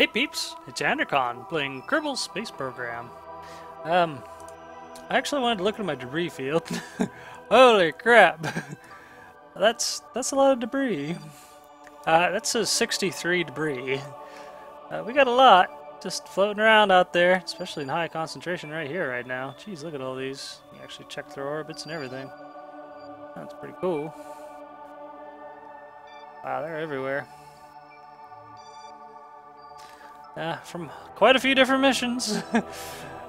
Hey peeps, it's Andrakon playing Kerbal Space Program. I actually wanted to look at my debris field. Holy crap! That's a lot of debris. That's a 63 debris. We got a lot just floating around out there, especially in high concentration right here right now. Jeez, look at all these. You actually check their orbits and everything. That's pretty cool. Wow, they're everywhere. From quite a few different missions.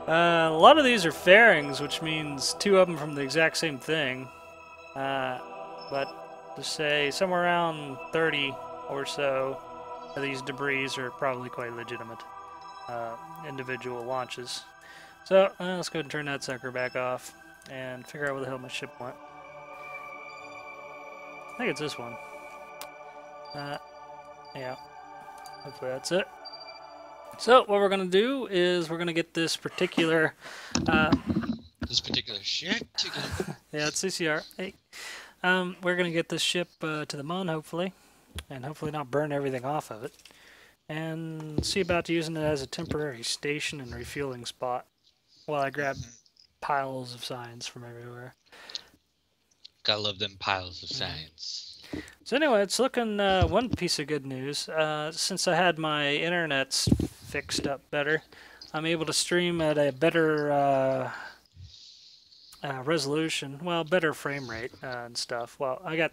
A lot of these are fairings, which means two of them from the exact same thing. But to say somewhere around 30 or so of these debris are probably quite legitimate individual launches. So let's go ahead and turn that sucker back off and figure out where the hell my ship went. I think it's this one. Yeah, hopefully that's it. So what we're gonna do is we're gonna get this particular ship together. Yeah, it's CCR. Hey, we're gonna get this ship to the Mun, hopefully, and hopefully not burn everything off of it, and see about using it as a temporary station and refueling spot. While I grab piles of signs from everywhere. Gotta love them piles of signs. So anyway, it's looking one piece of good news. Since I had my internets fixed up better, I'm able to stream at a better resolution, well, better frame rate and stuff. Well, I got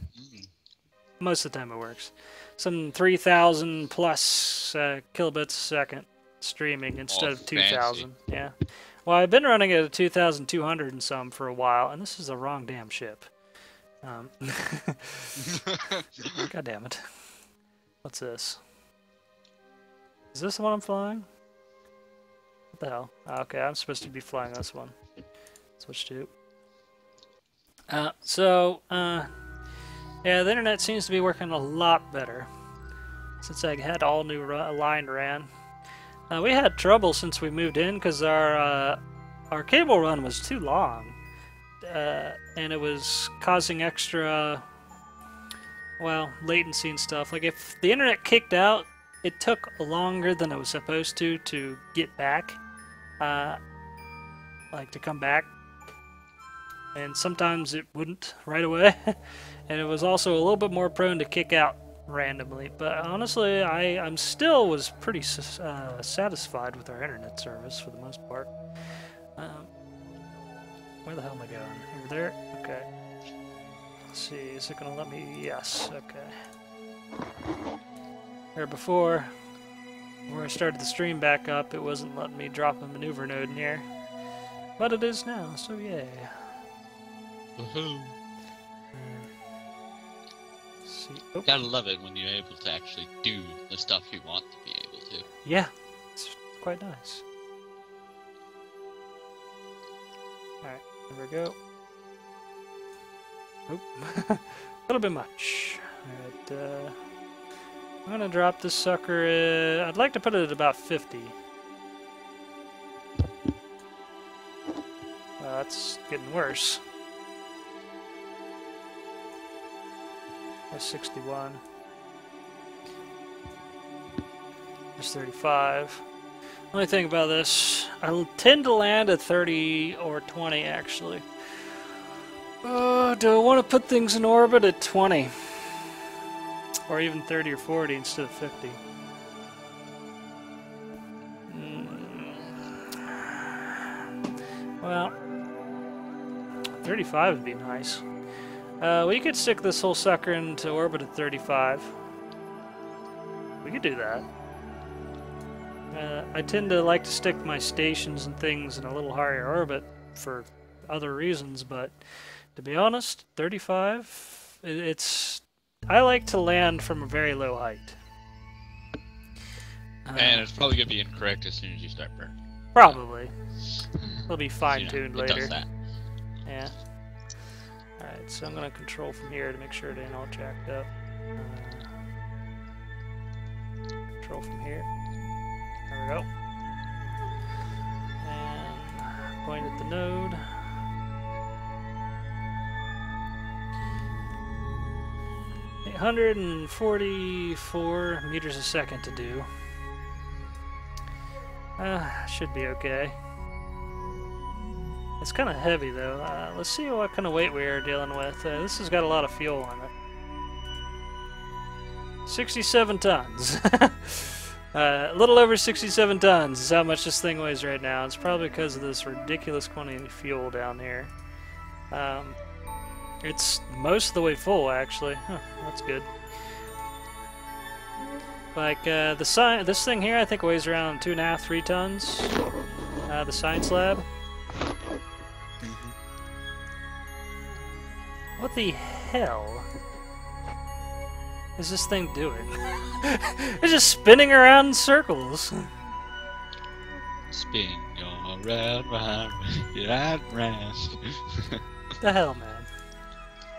most of the time it works. Some 3,000 plus kilobits a second streaming instead of 2,000. Yeah. Well, I've been running at a 2,200 and some for a while, and this is the wrong damn ship. God damn it. What's this? Is this the one I'm flying? What the hell? Okay, I'm supposed to be flying this one. Switch to. Yeah, the internet seems to be working a lot better since I had all new line ran. We had trouble since we moved in because our cable run was too long. And it was causing extra, well, latency and stuff. Like, if the internet kicked out, it took longer than it was supposed to get back, like, to come back. And sometimes it wouldn't right away. And it was also a little bit more prone to kick out randomly. But honestly, I'm still was pretty satisfied with our internet service for the most part. Where the hell am I going? Over there? Okay. Let's see, is it gonna let me? Yes, okay. There before, where I started the stream back up, it wasn't letting me drop a maneuver node in here. But it is now, so yay. Woohoo. See. Oh. Gotta love it when you're able to actually do the stuff you want to be able to. Yeah, it's quite nice. Alright. There we go. Oop. A little bit much. Alright, I'm gonna drop this sucker at, I'd like to put it at about 50. That's getting worse. That's 61. That's 35. Only thing about this, I tend to land at 30 or 20, actually. Do I want to put things in orbit at 20? Or even 30 or 40 instead of 50? Well, 35 would be nice. We could stick this whole sucker into orbit at 35. We could do that. I tend to like to stick my stations and things in a little higher orbit for other reasons, but to be honest, 35, I like to land from a very low height. And it's probably going to be incorrect as soon as you start burning. Probably. It'll be fine-tuned later. Does that. Yeah. Alright, so I'm going to control from here to make sure it ain't all jacked up. Control from here. There we go. And point at the node. .844 meters a second to do. Should be okay. It's kind of heavy though. Let's see what kind of weight we are dealing with. This has got a lot of fuel on it. 67 tons. A little over 67 tons is how much this thing weighs right now. It's probably because of this ridiculous quantity of fuel down here. It's most of the way full, actually. Huh, that's good. Like, this thing here I think weighs around 2.5–3 tons. The science lab. What the hell is this thing doing? It's just spinning around in circles. Spin your round. The hell, man.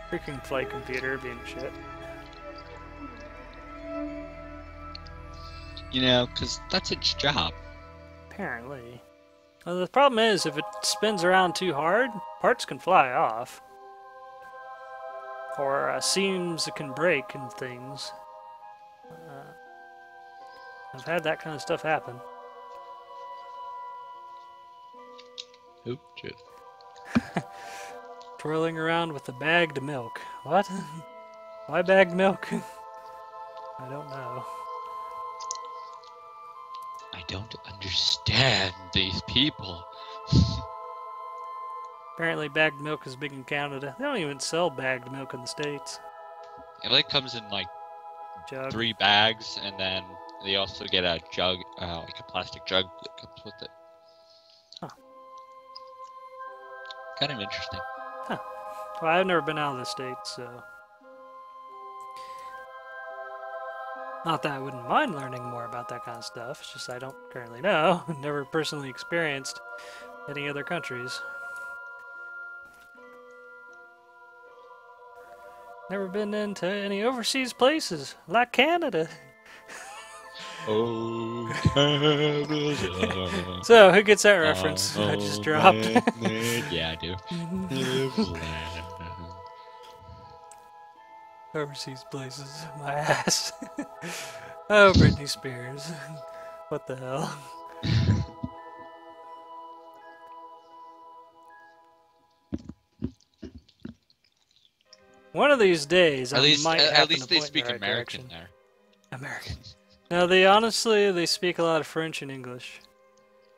Freaking flight computer being shit. You know, because that's its job. Apparently. Well, the problem is, if it spins around too hard, parts can fly off. Or seams that can break and things. I've had that kind of stuff happen. Oop, shit. Twirling around with the bagged milk. What? Why bagged milk? I don't know. I don't understand these people. Apparently bagged milk is big in Canada. They don't even sell bagged milk in the States. It like comes in like jug. 3 bags, and then they also get a jug, like a plastic jug that comes with it. Huh. Kind of interesting. Huh. Well, I've never been out of the States, so... Not that I wouldn't mind learning more about that kind of stuff, it's just I don't currently know. I've never personally experienced any other countries. Never been into any overseas places, like Canada. Oh, Canada. So, who gets that reference I just dropped? Yeah, I do. Overseas places, my ass. Oh, Britney Spears. What the hell? One of these days, at least they speak American there. American. No, honestly, they speak a lot of French and English.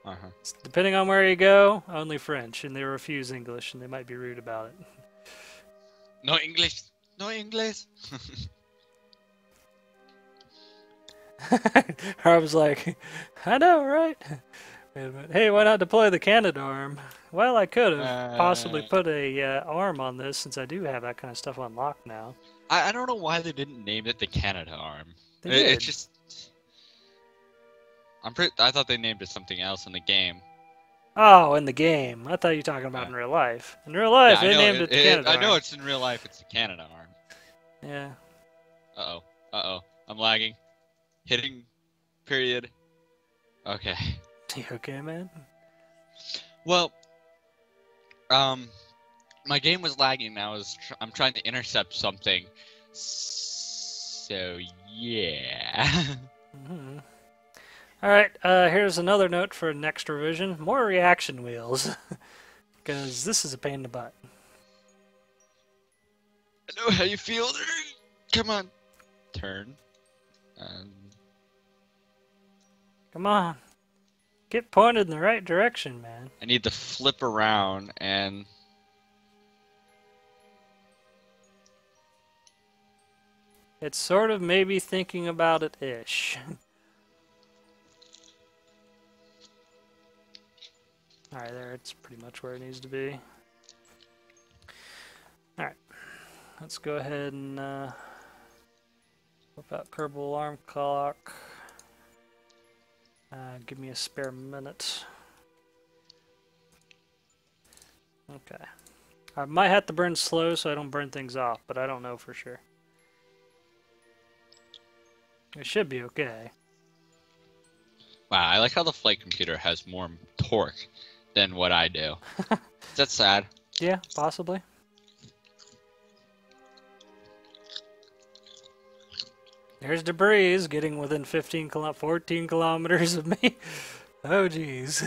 Uh-huh. Depending on where you go, only French, and they refuse English, and they might be rude about it. No English. No English. I was like, I know, right? Wait a minute. Hey, why not deploy the Canada arm? Well, I could have possibly put a arm on this since I do have that kind of stuff on lock now. I don't know why they didn't name it the Canada arm. It's just... I thought they named it something else in the game. Oh, in the game. I thought you were talking about in real life. In real life, yeah, they named it the Canada arm. I know it's in real life, it's the Canada arm. Yeah. Uh-oh. Uh-oh. I'm lagging. Hitting. Period. Okay. You okay, man? Well, my game was lagging. I'm trying to intercept something. So yeah. Mm-hmm. All right. Here's another note for next revision: more reaction wheels, because this is a pain in the butt. I know how you feel. Come on, turn. Come on. Get pointed in the right direction, man. I need to flip around and... It's sort of maybe thinking about it-ish. Alright, there, it's pretty much where it needs to be. Alright, let's go ahead and whip out Kerbal Alarm Clock. Give me a spare minute. Okay. I might have to burn slow so I don't burn things off, but I don't know for sure. It should be okay. Wow, I like how the flight computer has more torque than what I do. That's sad. Yeah, possibly. There's debris getting within 14 kilometers of me. Oh, geez.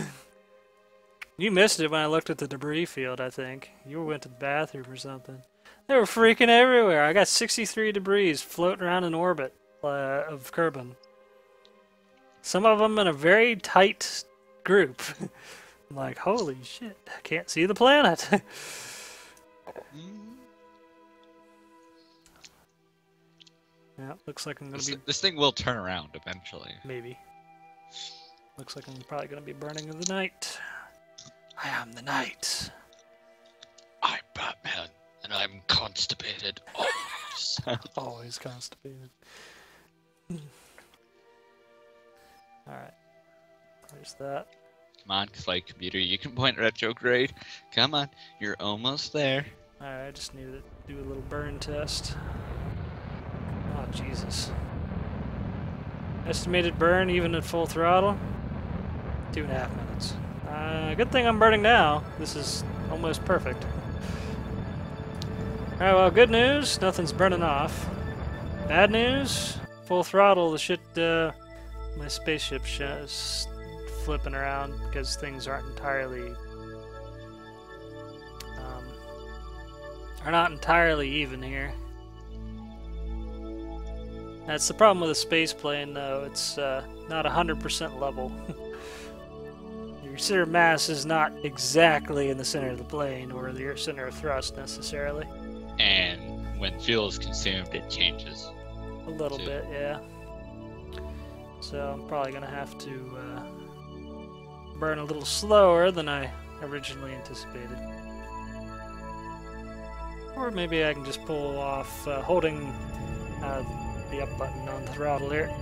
You missed it when I looked at the debris field, I think. You went to the bathroom or something. They were freaking everywhere. I got 63 debris floating around in orbit of Kerbin. Some of them in a very tight group. I'm like, holy shit, I can't see the planet. Yeah, looks like I'm gonna be... This thing will turn around eventually. Maybe. Looks like I'm probably gonna be burning in the night. I am the night. I'm Batman, and I'm constipated. Always. Always constipated. Alright. There's that. Come on, Flight Computer, you can point retrograde. Come on, you're almost there. Alright, I just need to do a little burn test. Oh, Jesus. Estimated burn, even at full throttle, 2.5 minutes. Good thing I'm burning now. This is almost perfect. Alright, well, good news, nothing's burning off. Bad news, full throttle, the shit, my spaceship is flipping around because things aren't entirely, are not entirely even here. That's the problem with a space plane, though. It's not 100% level. Your center of mass is not exactly in the center of the plane, or your center of thrust, necessarily. And when fuel is consumed, it changes. A little bit, yeah. So I'm probably going to have to burn a little slower than I originally anticipated. Or maybe I can just pull off holding... the up button on the throttle here.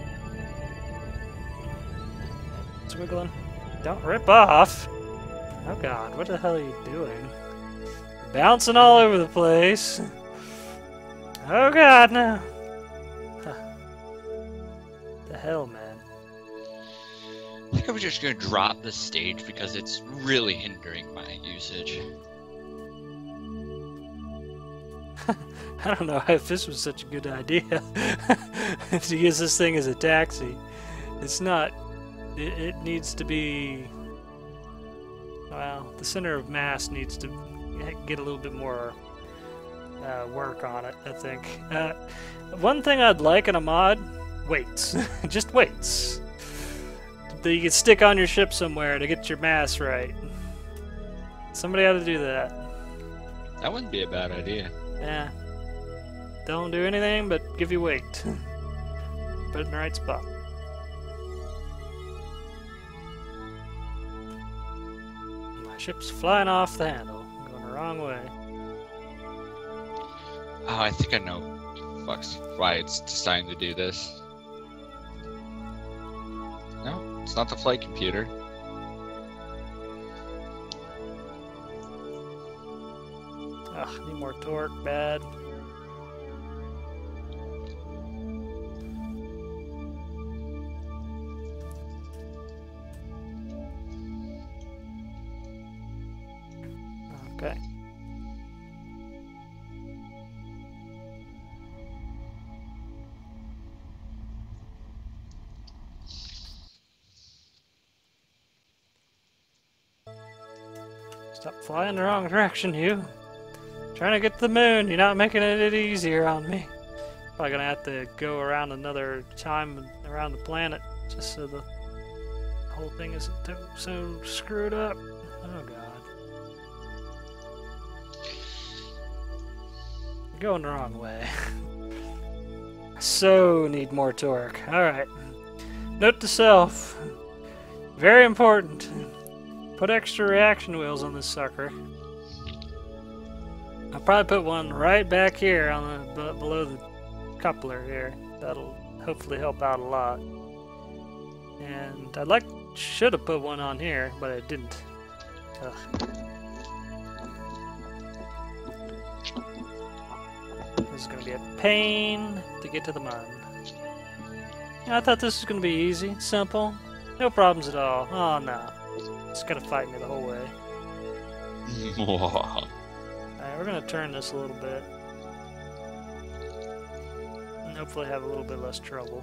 It's wiggling. Don't rip off! Oh god, what the hell are you doing? Bouncing all over the place! Oh god, no! Huh. The hell, man. I think I'm just gonna drop this stage because it's really hindering my usage. I don't know if this was such a good idea to use this thing as a taxi. It's not. It needs to be. Well, the center of mass needs to get a little bit more work on it, I think. One thing I'd like in a mod: weights. Just weights that you could stick on your ship somewhere to get your mass right. Somebody ought to do that. That wouldn't be a bad idea. Yeah. Don't do anything but give you weight. Put it in the right spot. My ship's flying off the handle. I'm going the wrong way. Oh, I think I know why it's deciding to do this. No, it's not the flight computer. Ugh, need more torque, bad. Okay. Stop flying the wrong direction, Hugh. Trying to get to the moon, you're not making it any easier on me. Probably gonna have to go around another time around the planet just so the whole thing isn't so screwed up. Oh god. You're going the wrong way. So need more torque. Alright. Note to self. Very important. Put extra reaction wheels on this sucker. I'll probably put one right back here on the below the coupler here. That'll hopefully help out a lot. And I should have put one on here, but I didn't. Ugh. This is gonna be a pain to get to the moon. I thought this was gonna be easy, simple, no problems at all. Oh no, it's gonna fight me the whole way. Alright, we're going to turn this a little bit, and hopefully have a little bit less trouble.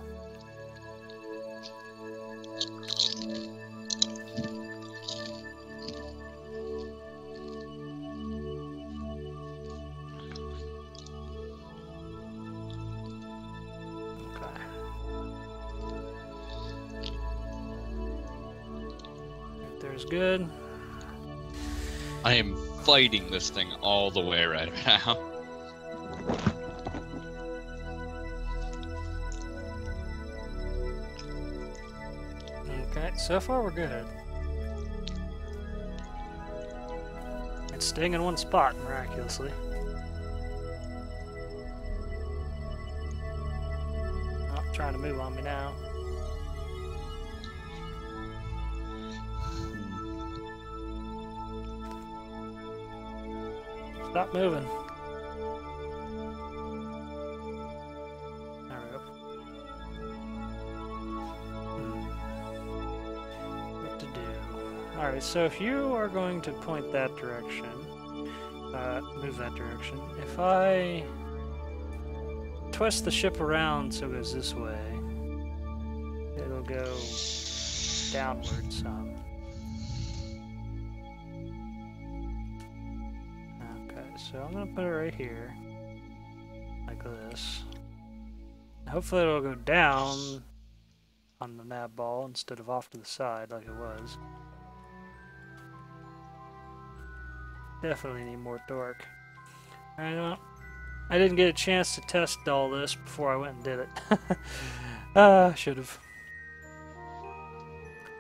is good. I am fighting this thing all the way right now. Okay, so far we're good. It's staying in one spot, miraculously. Oh, trying to move on me now. Stop moving. There we go. What to do? Alright, so if you are going to point that direction, move that direction. If I twist the ship around so it goes this way, it'll go downward some. So I'm going to put it right here, like this. Hopefully it'll go down on the nav ball instead of off to the side like it was. Definitely need more torque. I didn't get a chance to test all this before I went and did it. Should have.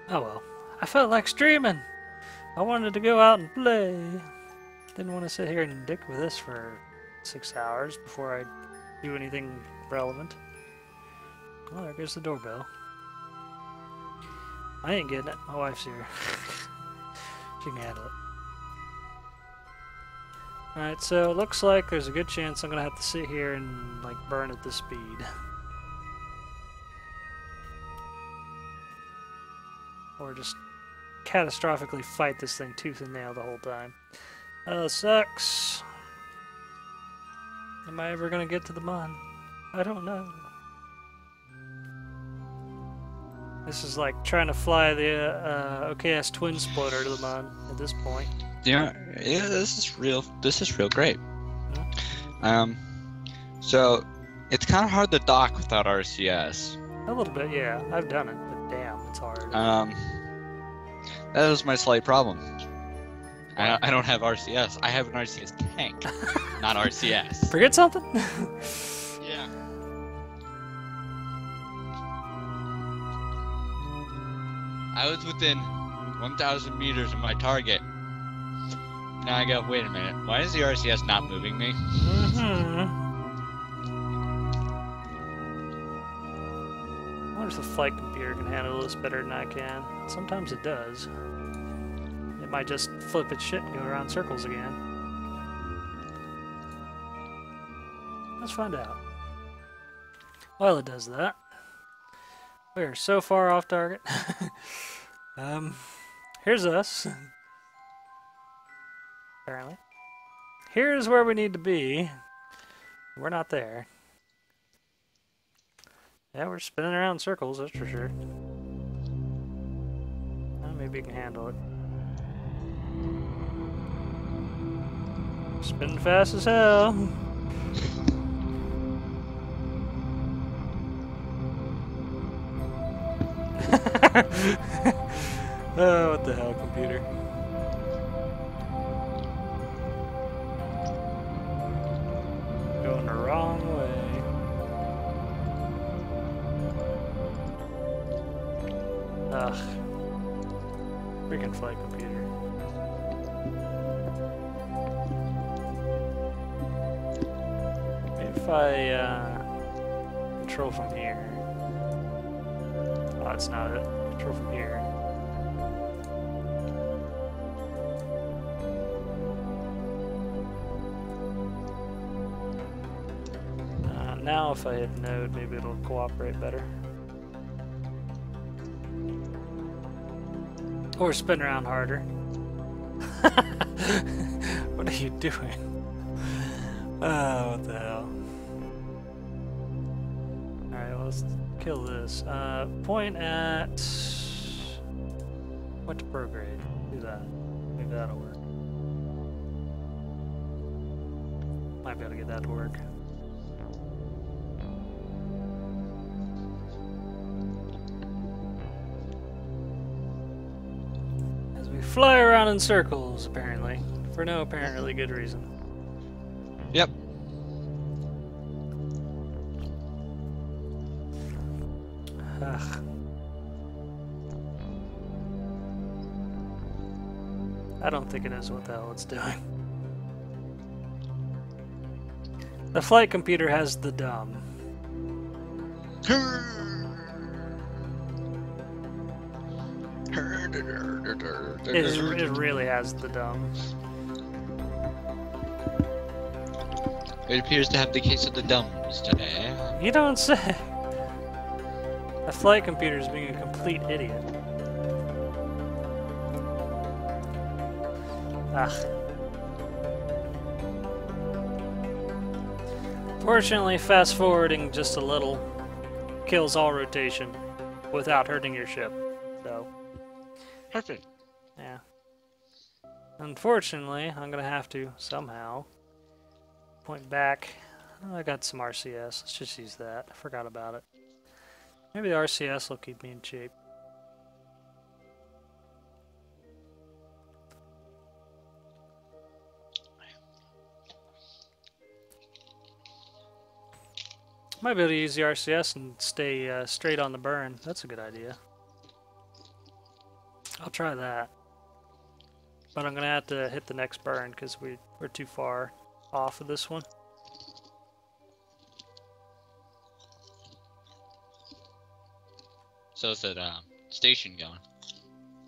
Oh well. I felt like streaming. I wanted to go out and play. Didn't want to sit here and dick with this for 6 hours before I do anything relevant. Well, there goes the doorbell. I ain't getting it. My wife's here. She can handle it. Alright, so it looks like there's a good chance I'm going to have to sit here and, like, burn at this speed. Or just catastrophically fight this thing tooth and nail the whole time. Oh, sucks. Am I ever gonna get to the Mun? I don't know. This is like trying to fly the OKS twin splitter to the Mun at this point. Yeah, yeah, this is real. This is real great. Mm-hmm. So it's kind of hard to dock without RCS. A little bit, yeah. I've done it, but damn, it's hard. That was my slight problem. I don't have RCS. I have an RCS tank, not RCS. Forget something? Yeah. I was within 1,000 meters of my target. Now I go, wait a minute. Why is the RCS not moving me? Mm-hmm. I wonder if the flight computer can handle this better than I can. Sometimes it does. Might just flip its shit and go around circles again. Let's find out. While it does that, we are so far off target. Here's us. Apparently. Here's where we need to be. We're not there. Yeah, we're spinning around in circles, that's for sure. Well, maybe we can handle it. Spinning fast as hell. Oh, what the hell, computer. Going the wrong way. Ugh. Freaking flight computer. I control from here. Oh, that's not it. Control from here. Now if I hit node, maybe it'll cooperate better. Or spin around harder. What are you doing? Oh, what the hell. Let's kill this. Point at what to prograde. Do that. Maybe that'll work. Might be able to get that to work. As we fly around in circles, apparently. For no apparently good reason. Yep. Ugh. I don't think it knows what the hell it's doing. The flight computer has the dumb. It really has the dumb. It appears to have the case of the dumbs today. You don't say. The flight computer is being a complete idiot. Fortunately, fast forwarding just a little kills all rotation without hurting your ship. So perfect. Yeah. Unfortunately, I'm gonna have to somehow point back. Oh, I got some RCS. Let's just use that. I forgot about it. Maybe the RCS will keep me in shape. Might be able to use the RCS and stay straight on the burn. That's a good idea. I'll try that. But I'm going to have to hit the next burn because we're too far off of this one. So is that station going?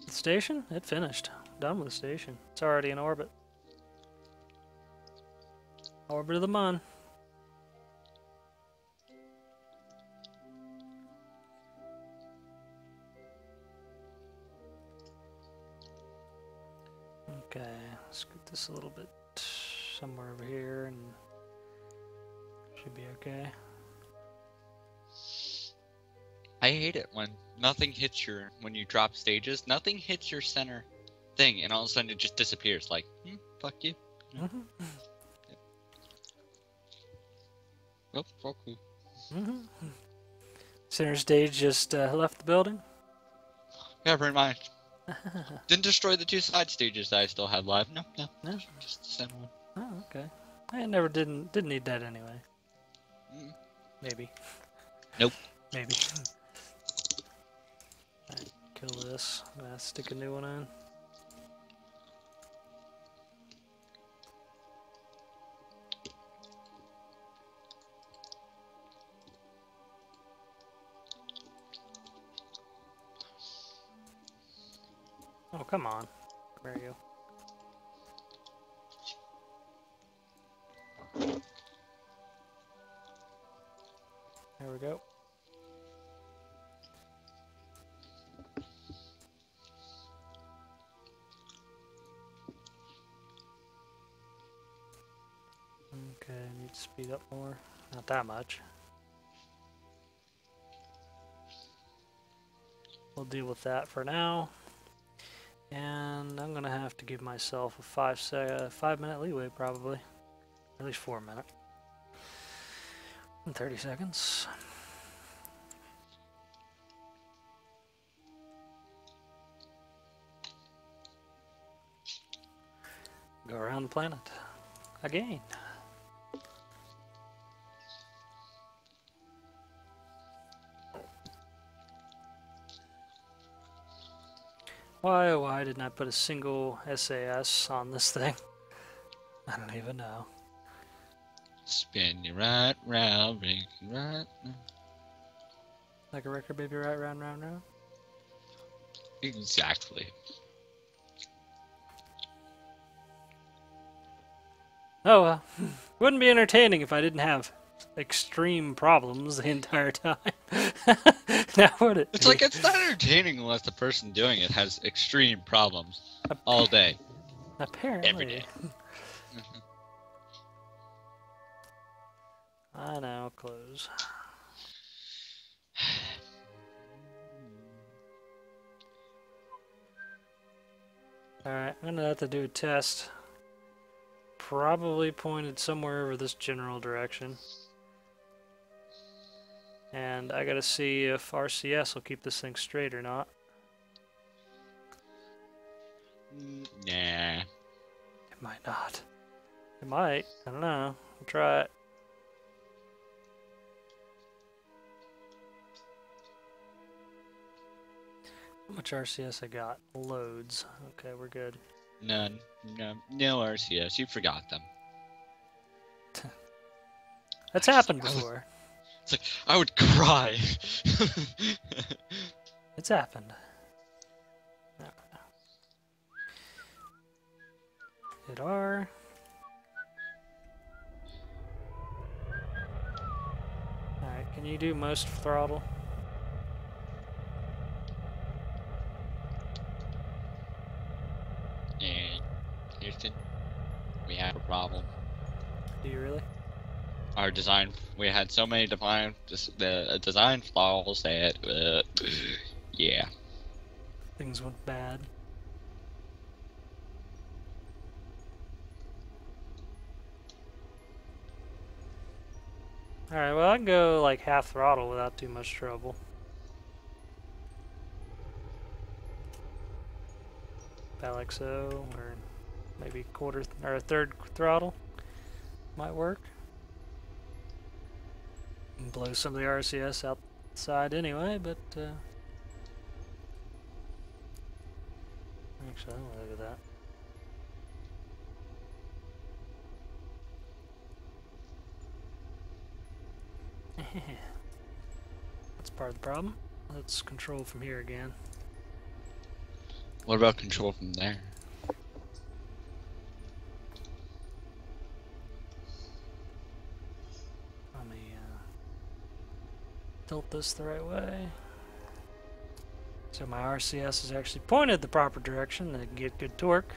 The station? It finished. I'm done with the station. It's already in orbit. Orbit of the Mun. Okay, scoot this a little bit somewhere over here and should be okay. I hate it when nothing hits your, when you drop stages, nothing hits your center thing and all of a sudden it just disappears like, fuck you. Mm-hmm. Yeah. Oh, fuck you. Mm-hmm. Center stage just left the building? Yeah, pretty much. Didn't destroy the two side stages that I still had live. No, no, no. Just the center one. Oh, okay. I never didn't need that anyway. Mm. Maybe. Nope. Maybe. Right, kill this. I'm gonna stick a new one on. Oh, come on. Where are you? There we go. Okay, I need to speed up more. Not that much. We'll deal with that for now. And I'm gonna have to give myself a 5 minute leeway probably, at least 4 minutes and 30 seconds. Go around the planet again. Why, oh, why didn't I put a single SAS on this thing? I don't even know. Spin you right round, ring right round. Like a record, baby, right round, round, round? Exactly. Oh, well. Wouldn't be entertaining if I didn't have extreme problems the entire time. Now would it? It's like, it's not entertaining unless the person doing it has extreme problems all day. Apparently. Every day. I now close. Alright, I'm gonna have to do a test. Probably pointed somewhere over this general direction. And I gotta see if RCS will keep this thing straight or not. Nah. It might not. It might. I don't know. I'll try it. How much RCS I got? Loads. Okay, we're good. None. No RCS. You forgot them. That's happened before. It's like, I would cry. It's happened. I don't know. Hit R. Alright, can you do most throttle? Houston, we have a problem. Do you really? Our design, we had so many design flaws that, yeah. Things went bad. Alright, well I can go like half throttle without too much trouble. About like so, or maybe quarter or a third throttle might work. Blow some of the RCS outside anyway, but actually, I don't want to do that. That's part of the problem. Let's control from here again. What about control from there? Tilt this the right way. So my RCS is actually pointed the proper direction to get good torque.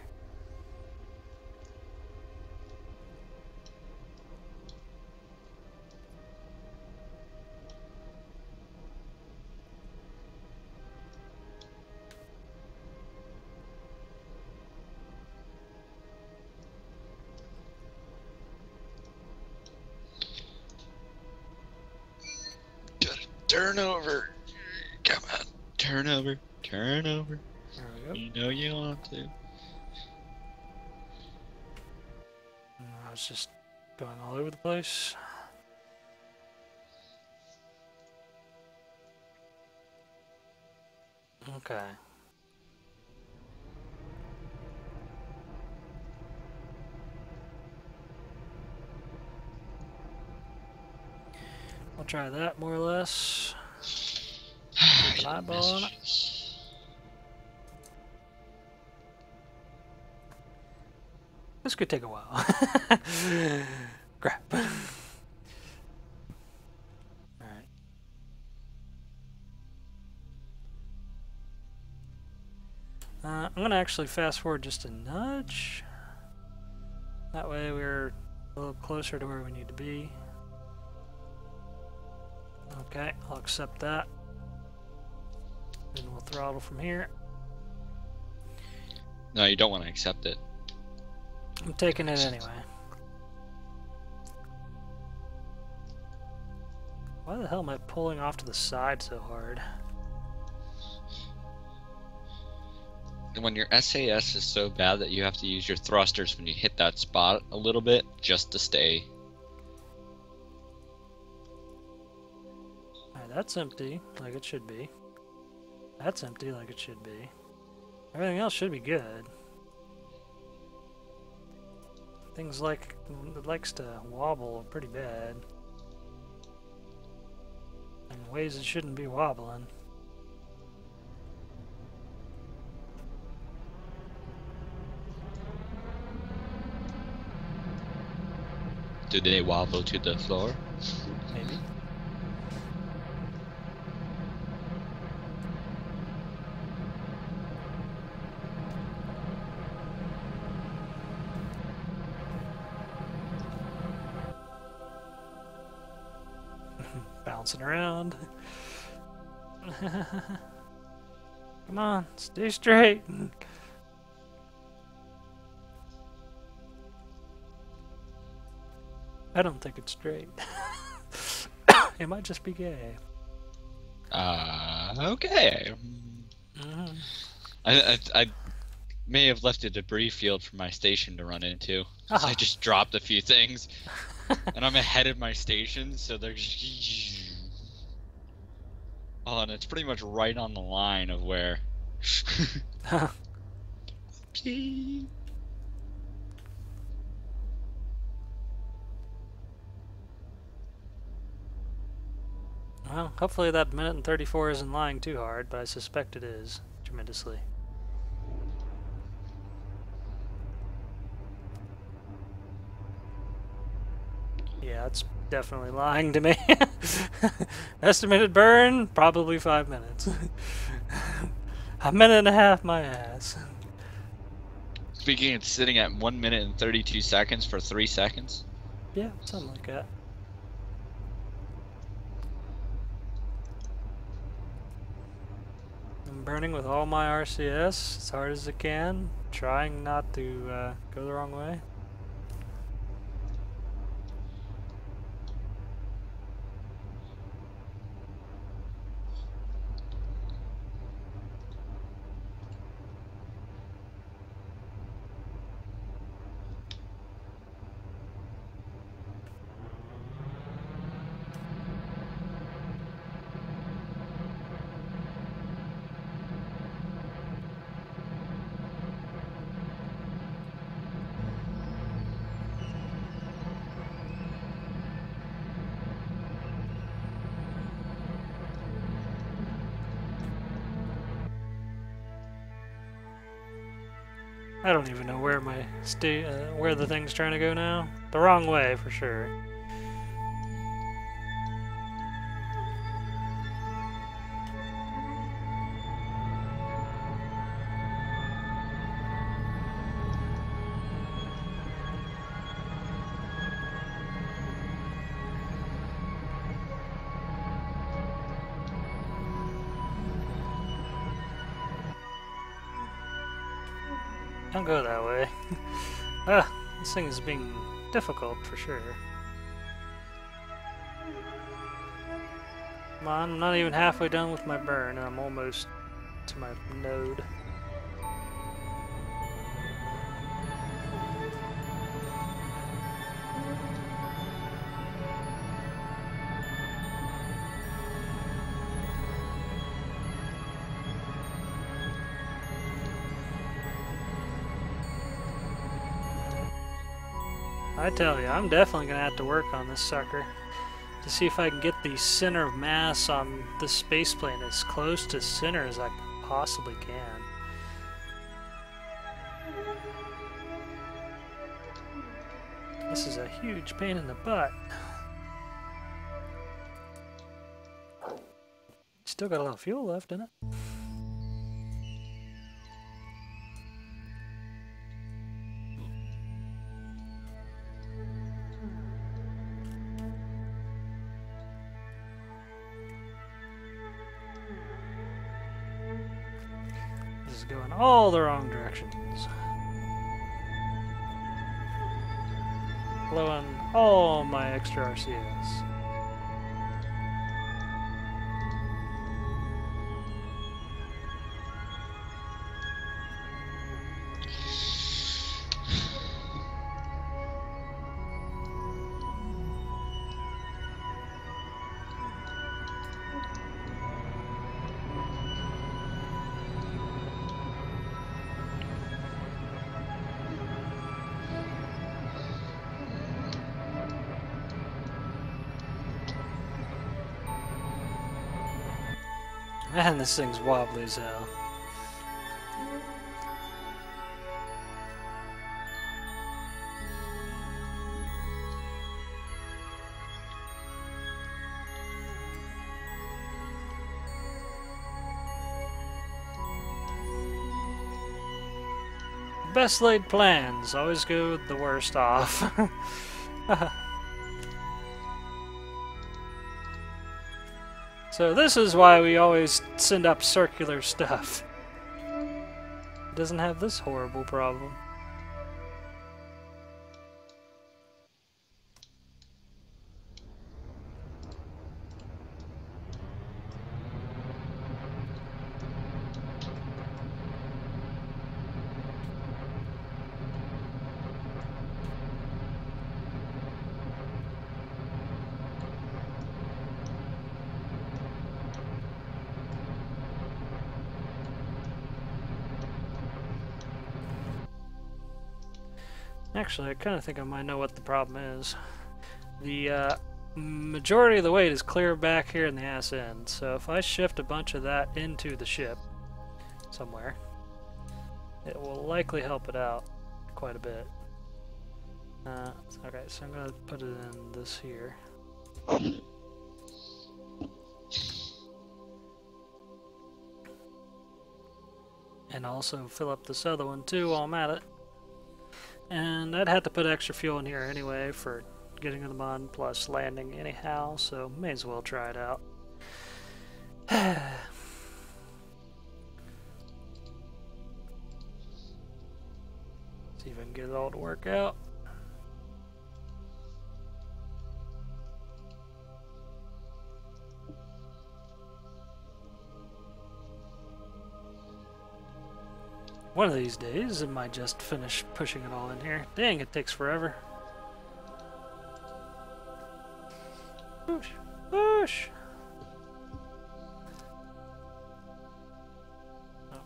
Turnover! Come on. Turnover. Turnover. There we go. You know you want to. No, I was just going all over the place. Okay. I'll try that more or less. Light ball on it. This could take a while. Crap. Alright. I'm going to actually fast forward just a nudge. That way we're a little closer to where we need to be. Okay, I'll accept that. Then we'll throttle from here. No, you don't want to accept it. I'm taking it anyway. Why the hell am I pulling off to the side so hard? When your SAS is so bad that you have to use your thrusters when you hit that spot a little bit just to stay. That's empty, like it should be. That's empty, like it should be. Everything else should be good. Things like it likes to wobble pretty bad. In ways it shouldn't be wobbling. Do they wobble to the floor? Maybe. Bouncing around. Come on, stay straight. I don't think it's straight. It might just be gay. Okay. I may have left a debris field for my station to run into. Oh. So I just dropped a few things, and I'm ahead of my station, so they're just... Oh, and it's pretty much right on the line of where... Well, hopefully that minute and 34 isn't lying too hard, but I suspect it is tremendously. Yeah, it's definitely lying to me. Estimated burn, probably 5 minutes. A minute and a half, my ass. Speaking, it's sitting at 1 minute and 32 seconds for 3 seconds. Yeah, something like that. I'm burning with all my RCS as hard as I can, trying not to go the wrong way. I don't even know where my where the thing's trying to go now. The wrong way for sure. Don't go that way. This thing is being difficult for sure. Come on, I'm not even halfway done with my burn, and I'm almost to my node. I tell you, I'm definitely going to have to work on this sucker to see if I can get the center of mass on this space plane as close to center as I possibly can. This is a huge pain in the butt. Still got a lot of fuel left in it. Going all the wrong directions. Blowing all my extra RCS. Man, this thing's wobbly as hell. Best laid plans always go with the worst off. So this is why we always send up circular stuff. It doesn't have this horrible problem. Actually, I kind of think I might know what the problem is. The majority of the weight is clear back here in the ass end, so if I shift a bunch of that into the ship somewhere, it will likely help it out quite a bit. Okay, so I'm going to put it in this here. And also fill up this other one too while I'm at it. And I'd have to put extra fuel in here anyway for getting to the Mun plus landing anyhow, so may as well try it out. See if I can get it all to work out. One of these days, it might just finish pushing it all in here. Dang, it takes forever. Push, push!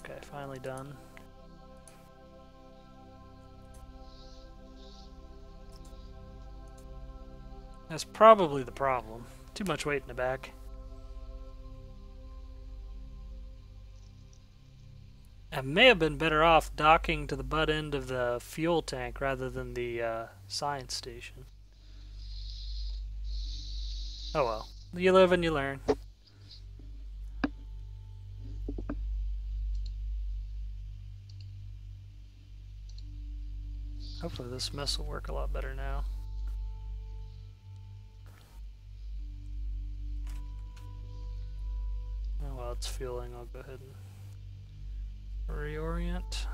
Okay, finally done. That's probably the problem. Too much weight in the back. I may have been better off docking to the butt end of the fuel tank rather than the science station. Oh well. You live and you learn. Hopefully this mess will work a lot better now. And while it's fueling, I'll go ahead and reorient.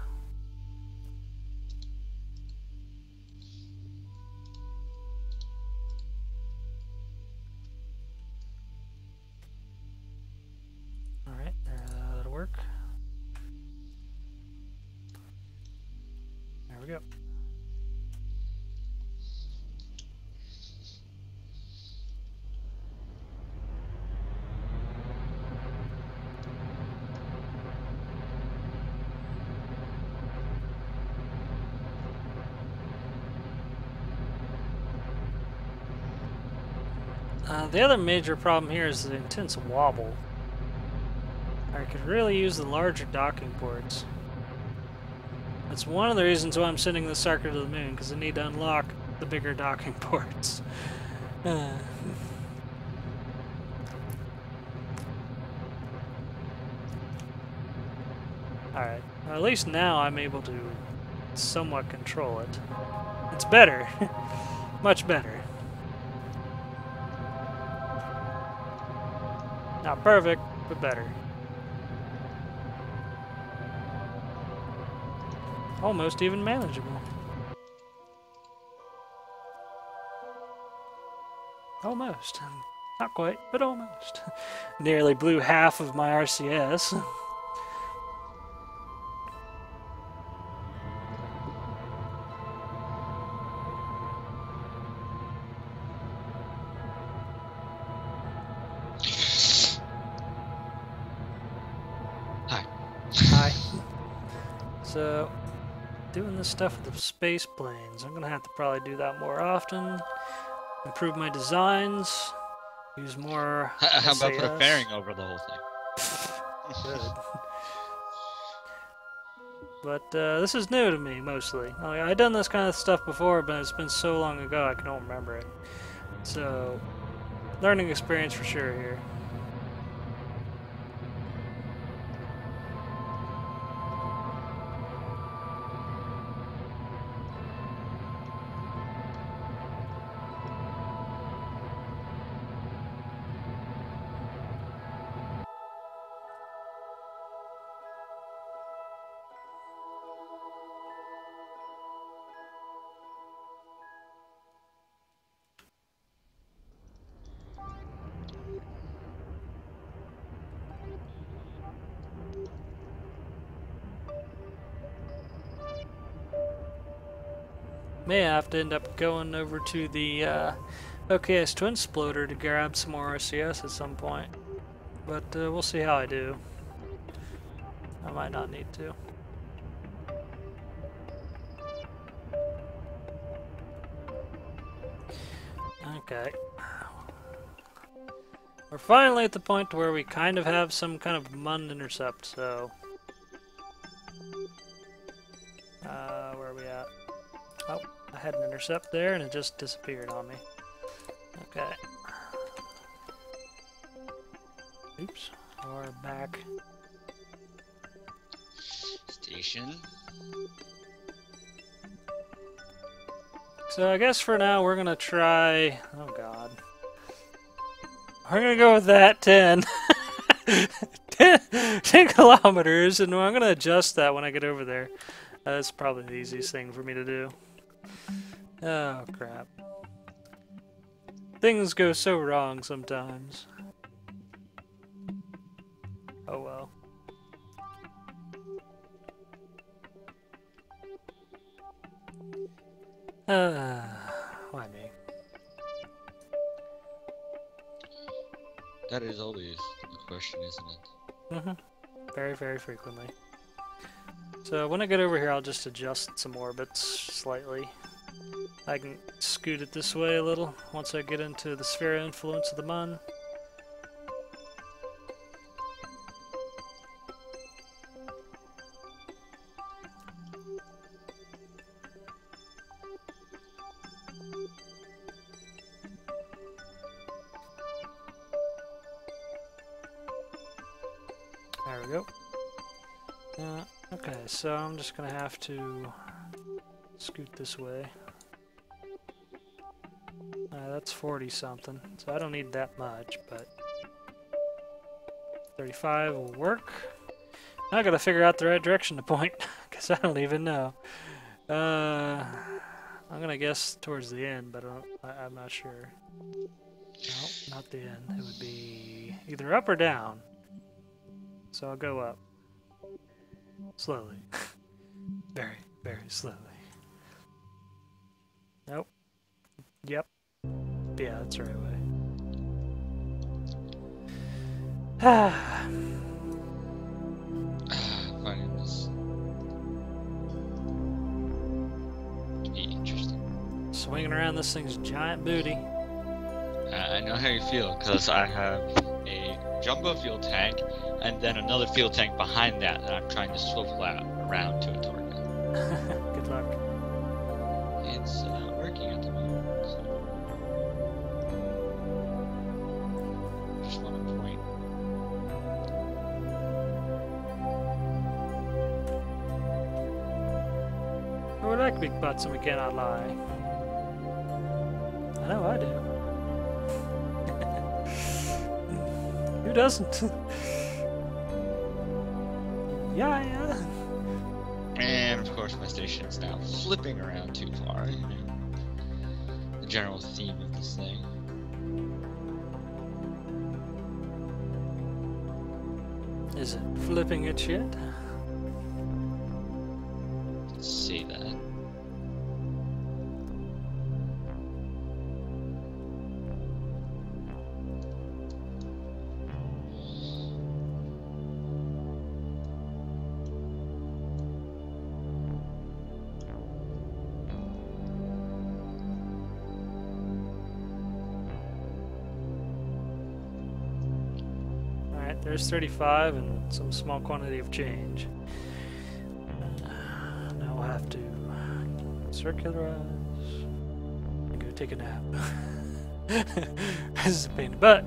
All right, that'll work. There we go. The other major problem here is the intense wobble. I could really use the larger docking ports. That's one of the reasons why I'm sending this sucker to the Mun, because I need to unlock the bigger docking ports. Alright, well, at least now I'm able to somewhat control it. It's better. Much better. Not perfect, but better. Almost even manageable. Almost. Not quite, but almost. Nearly blew half of my RCS. So, doing this stuff with the space planes, I'm going to have to probably do that more often, improve my designs, use more... How about put a fairing over the whole thing? Good. But this is new to me, mostly. Like, I've done this kind of stuff before, but it's been so long ago I don't remember it. So, learning experience for sure here. May have to end up going over to the OKS Twin Sploder to grab some more RCS at some point, but we'll see how I do. I might not need to. Okay. We're finally at the point where we kind of have some kind of Mun intercept, so... where are we at? Oh, I had an intercept there and it just disappeared on me. Okay. Oops, we're back. Station. So I guess for now we're gonna try... oh god. We're gonna go with that 10 kilometers, and I'm gonna adjust that when I get over there. That's probably the easiest thing for me to do. Oh crap. Things go so wrong sometimes. Oh well. Why me? That is always the question, isn't it? Mm-hmm. Very, very frequently. So when I get over here, I'll just adjust some orbits slightly. I can scoot it this way a little once I get into the sphere of influence of the Mun. There we go. Okay, so I'm just gonna have to scoot this way. That's 40 something, so I don't need that much, but 35 will work. Now I gotta figure out the right direction to point, because I don't even know. I'm gonna guess towards the end, but I'm not sure. No, not the end. It would be either up or down. So I'll go up. Slowly. Very, very slowly. Nope. Yep. Yeah, that's the right way. Finding this to be interesting. Swinging around this thing's giant booty. I know how you feel, because I have a jumbo fuel tank and then another fuel tank behind that, and I'm trying to swivel out around to a target. Good luck. It's working at the moment. So. Just want to point. I would like big butts, and we cannot lie. I know I do. Who doesn't? Yeah, yeah. And of course, my station is now flipping around too far. You know, the general theme of this thing. Is it flipping it yet? Let's see that. There's 35 and some small quantity of change. Now we'll have to circularize and go take a nap. This is a pain in the butt.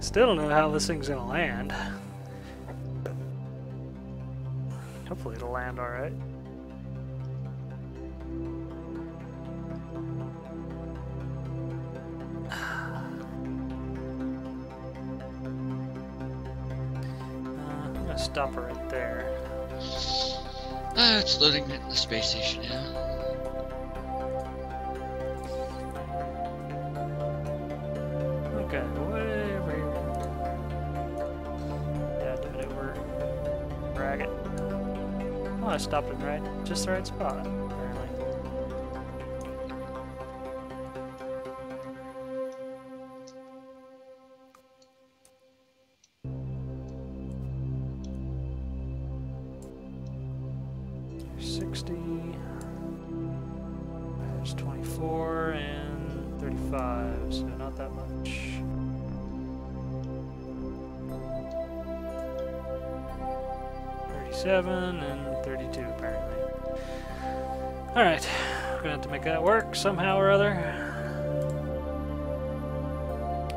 Still don't know how this thing's gonna land. Hopefully it'll land alright. Stop her right there. It's loading into the space station now. Okay, way over here. Yeah, do it over. Drag it. Oh, I stopped it right. Just the right spot, apparently. 25, so not that much. Seven and 32 apparently. Alright, we're gonna have to make that work somehow or other.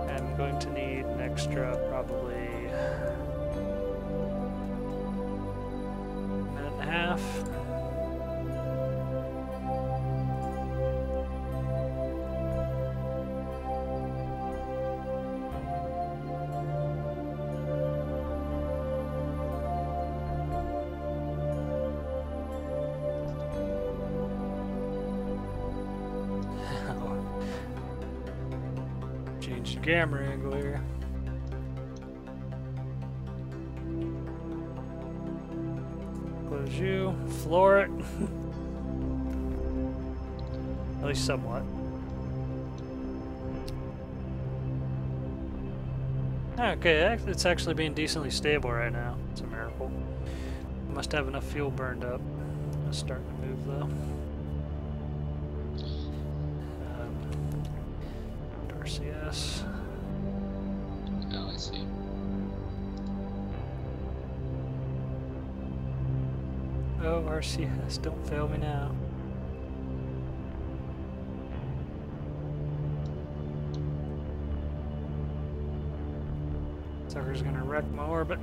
I'm going to need an extra probably 1.5 minutes. Change the camera angle here. Close you, floor it. At least somewhat. Okay, it's actually being decently stable right now. It's a miracle. Must have enough fuel burned up. It's starting to move though. RCS. Oh, I see. Oh, RCS, don't fail me now. Sucker's gonna wreck my orbit.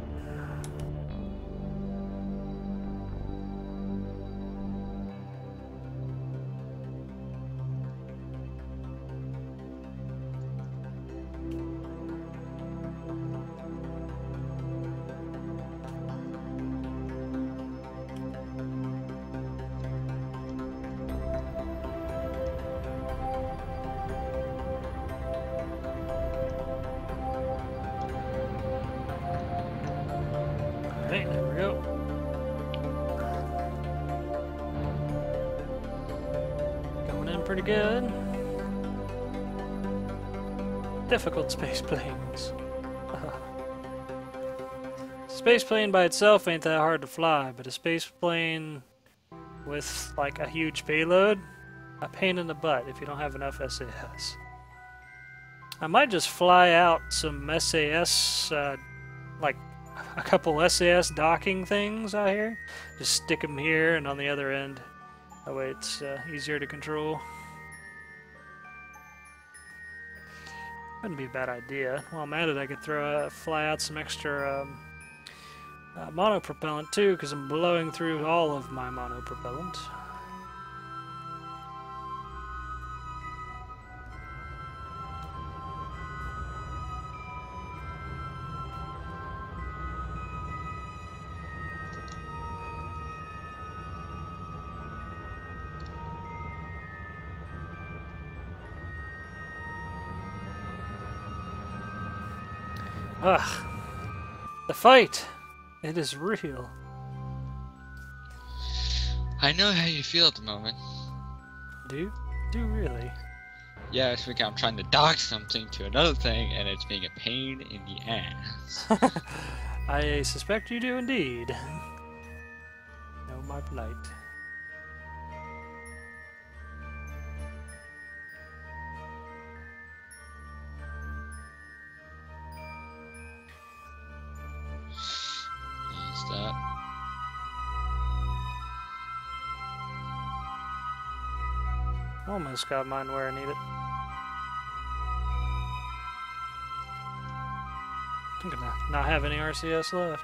Hey, there we go. Going in pretty good. Difficult space planes. Space plane by itself ain't that hard to fly, but a space plane with like a huge payload, a pain in the butt if you don't have enough SAS. I might just fly out some SAS, like a couple SAS docking things out here. Just stick them here and on the other end. That way it's easier to control. Wouldn't be a bad idea. While I'm at it, I could throw fly out some extra monopropellant too, because I'm blowing through all of my monopropellant. Ugh, the fight! It is real. I know how you feel at the moment. Do really? Yeah, it's like I'm trying to dock something to another thing and it's being a pain in the ass. I suspect you do indeed. Know my plight. Almost got mine where I need it. I'm gonna not have any RCS left.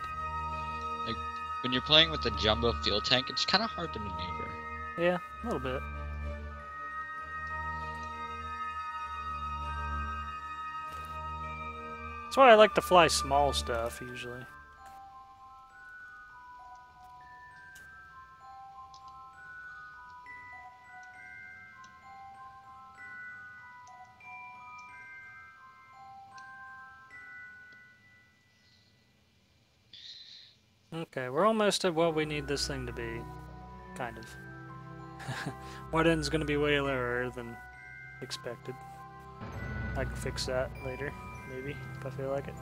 Like, when you're playing with the jumbo fuel tank, it's kind of hard to maneuver. Yeah, a little bit. That's why I like to fly small stuff, usually. Okay, we're almost at what we need this thing to be, kind of. One end's gonna be way lower than expected. I can fix that later, maybe, if I feel like it.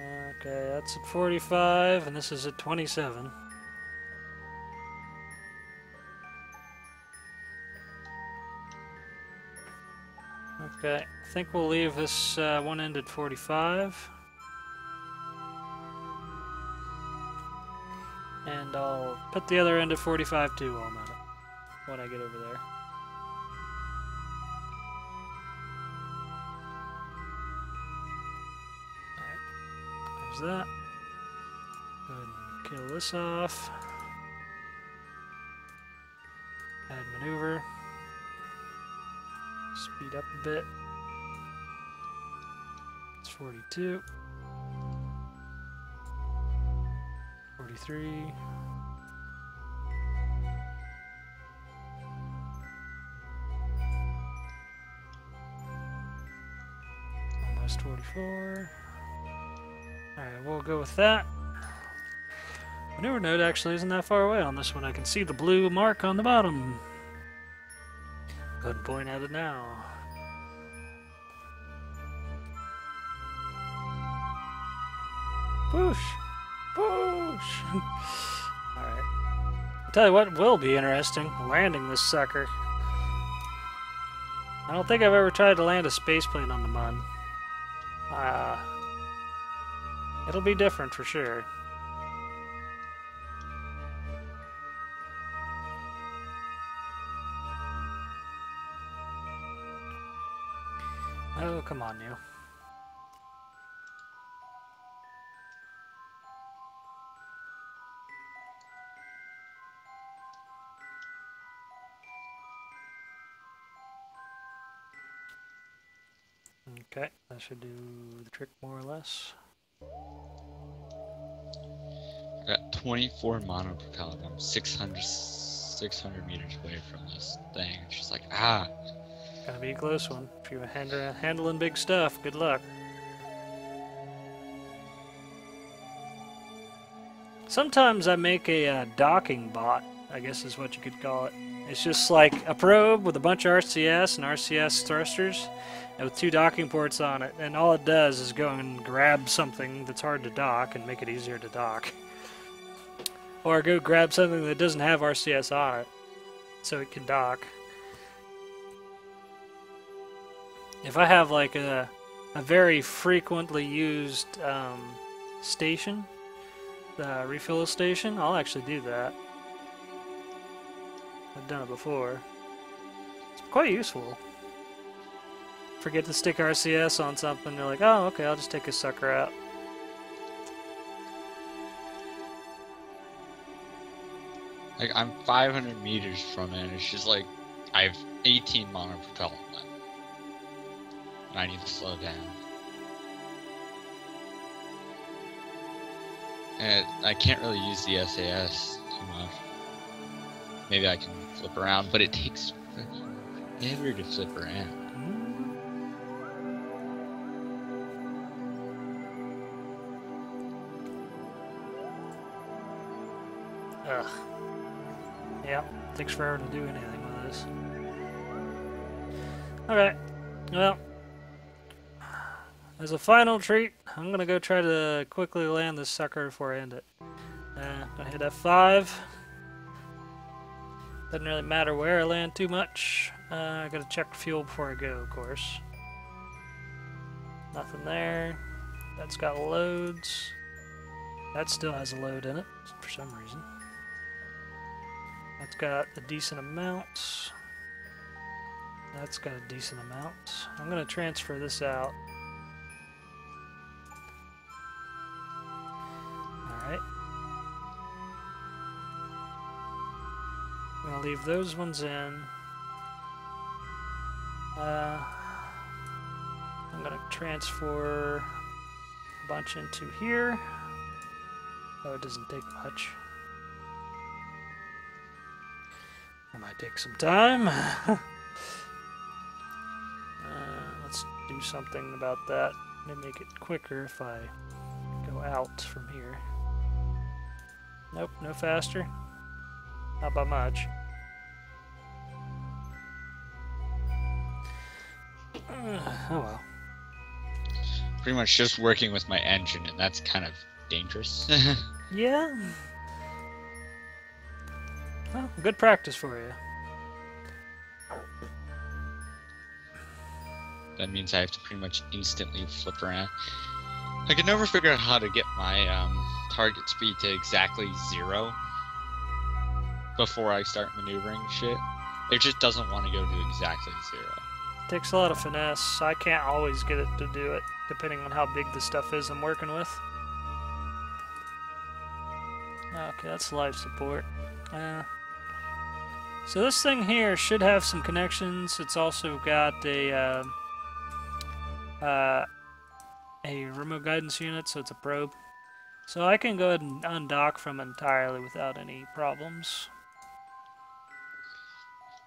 Okay, that's at 45, and this is at 27. Okay, I think we'll leave this one-end at 45. And I'll put the other end at 45 too while I'm at it, when I get over there. Alright, there's that. Go ahead and kill this off. Add maneuver. Speed up a bit. It's 42. 43. 44. Alright, we'll go with that. Maneuver node actually isn't that far away on this one. I can see the blue mark on the bottom. Go ahead and point at it now. Push! Push! Alright. I'll tell you what will be interesting, landing this sucker. I don't think I've ever tried to land a spaceplane on the Mun. It'll be different for sure. Oh, come on, you. Okay, that should do the trick more or less. I got 24 monopropellant. I'm 600 meters away from this thing. It's just like, ah! Gonna be a close one. If you're handling big stuff, good luck. Sometimes I make a docking bot, I guess is what you could call it. It's just like a probe with a bunch of RCS and RCS thrusters with two docking ports on it, and all it does is go and grab something that's hard to dock and make it easier to dock. Or go grab something that doesn't have RCS on it so it can dock. If I have like a very frequently used station, the refill station, I'll actually do that. I've done it before. It's quite useful. Forget to stick RCS on something, they're like, oh, okay, I'll just take a sucker out. Like, I'm 500 meters from it, and it's just like, I have 18 monopropellant left. I need to slow down. And I can't really use the SAS too much. Maybe I can flip around, but it takes forever to flip around. Ugh. Yeah, takes forever to do anything with this. Alright, well. As a final treat, I'm gonna go try to quickly land this sucker before I end it. I hit F5. Doesn't really matter where I land too much. I gotta check fuel before I go, of course. Nothing there. That's got loads. That still has a load in it for some reason. That's got a decent amount. That's got a decent amount. I'm gonna transfer this out. I'm gonna leave those ones in. I'm gonna transfer a bunch into here. Oh, it doesn't take much. It might take some time. Let's do something about that to make it quicker if I go out from here. Nope, no faster. Not by much. Oh well. Pretty much just working with my engine, and that's kind of dangerous. Yeah. Well, good practice for you. That means I have to pretty much instantly flip around. I can never figure out how to get my target speed to exactly zero before I start maneuvering shit. It just doesn't want to go to exactly zero. Takes a lot of finesse. I can't always get it to do it, depending on how big the stuff is I'm working with. Okay, that's life support. So this thing here should have some connections. It's also got a remote guidance unit, so it's a probe. So I can go ahead and undock from entirely without any problems.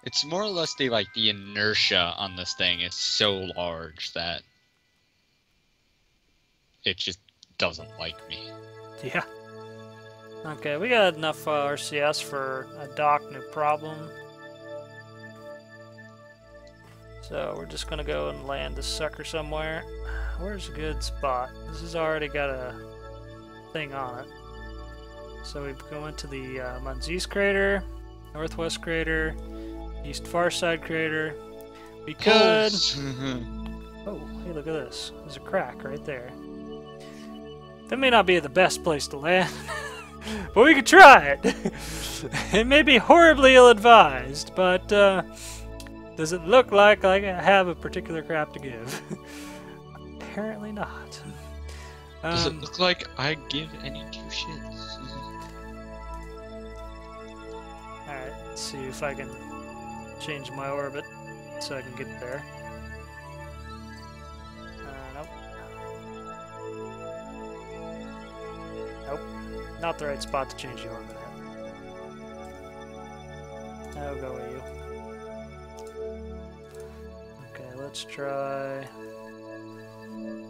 It's more or less the inertia on this thing is so large that it just doesn't like me. Yeah. Okay, we got enough RCS for a dock, no problem. So we're just gonna go and land this sucker somewhere. Where's a good spot? This has already got a thing on it. So we go into the Mun's East crater, Northwest crater, East Far Side crater. We could. Oh, hey, look at this. There's a crack right there. That may not be the best place to land. But we could try it! It may be horribly ill-advised, but does it look like I have a particular crap to give? Apparently not. Does it look like I give any two shits? Alright, let's see if I can change my orbit so I can get there. Not the right spot to change the orbit at. I'll go with you. Okay, let's try...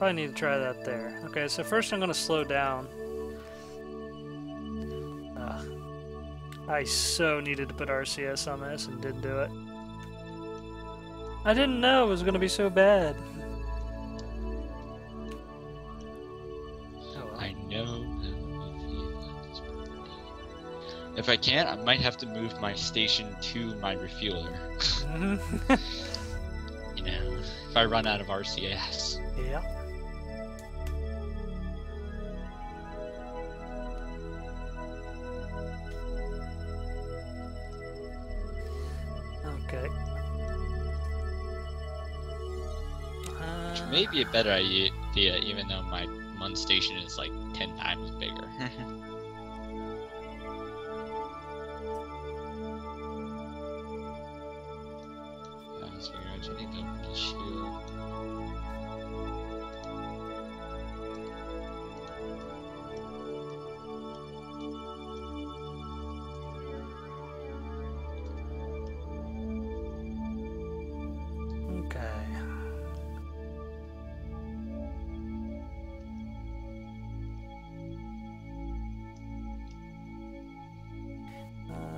Probably need to try that there. Okay, so first I'm going to slow down. I so needed to put RCS on this and didn't do it. I didn't know it was going to be so bad. If I can't, I might have to move my station to my refueler. You know, if I run out of RCS. Yeah. Okay. Which may be a better idea, even though my one station is like 10 times bigger.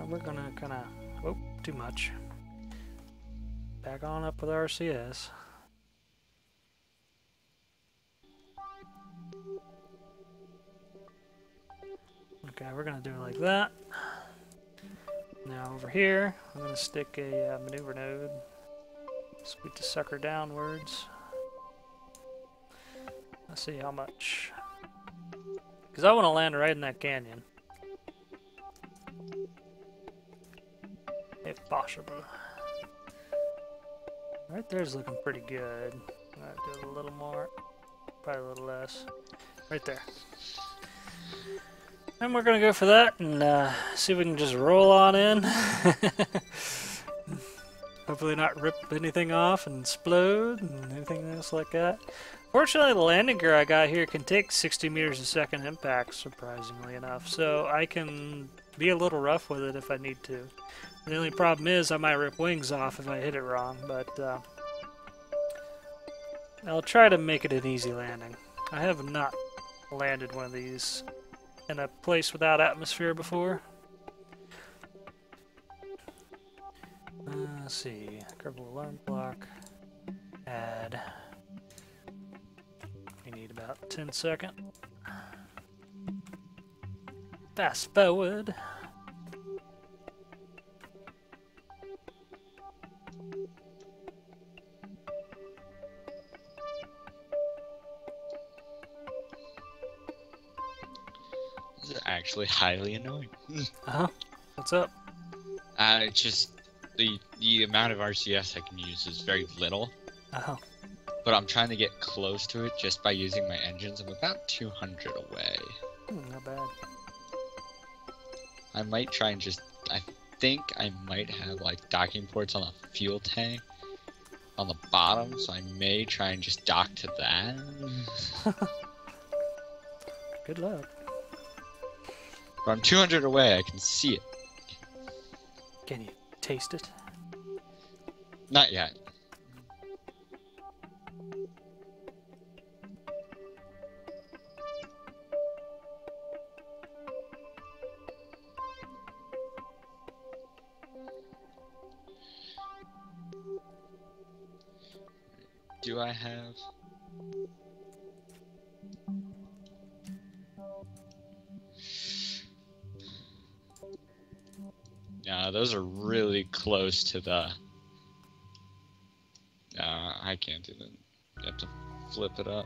We're gonna oh, too much. Back on up with RCS. Okay, we're gonna do it like that. Now over here, I'm gonna stick a maneuver node. Sweep the sucker downwards. Let's see how much. Because I want to land right in that canyon. If possible. Right there's looking pretty good. I'll do a little more. Probably a little less. Right there. And we're gonna go for that and see if we can just roll on in. Hopefully not rip anything off and explode and anything else like that. Fortunately the landing gear I got here can take 60 meters a second impact, surprisingly enough. So I can be a little rough with it if I need to. The only problem is I might rip wings off if I hit it wrong, but I'll try to make it an easy landing. I have not landed one of these in a place without atmosphere before. Let's see, Kerbal Alarm Clock, add, we need about 10 seconds. Fast forward. is actually highly annoying. Uh-huh. What's up? It's just the amount of RCS I can use is very little. Uh-huh. But I'm trying to get close to it just by using my engines. I'm about 200 away. Not bad. I might try and just... I think I might have, like, docking ports on a fuel tank on the bottom, so I may try and just dock to that. Good luck. But I'm 200 away, I can see it. Can you taste it? Not yet. Do I have... No, those are really close to the... No, I can't do that. You have to flip it up.